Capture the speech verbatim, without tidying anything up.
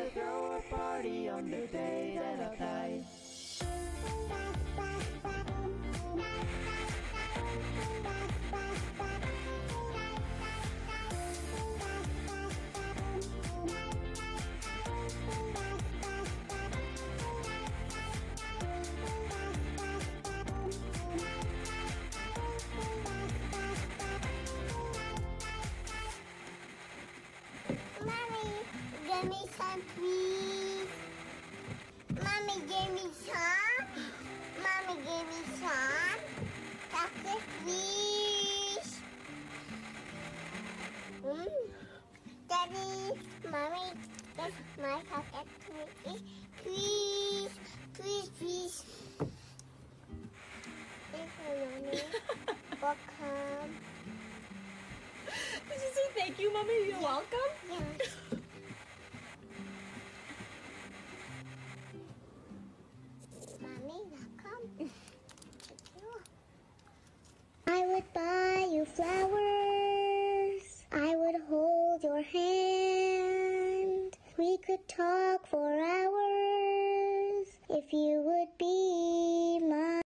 gotta throw a party on the day that I die. Give me some, please. Mommy, give me some. Mommy, give me some. Chocolate, please. Mm. Daddy, Mommy, get my chocolate, please. Please, please, please. Thank you, Mommy. Welcome. Did you say thank you, Mommy? You're welcome? Yeah. I would buy you flowers. I would hold your hand. We could talk for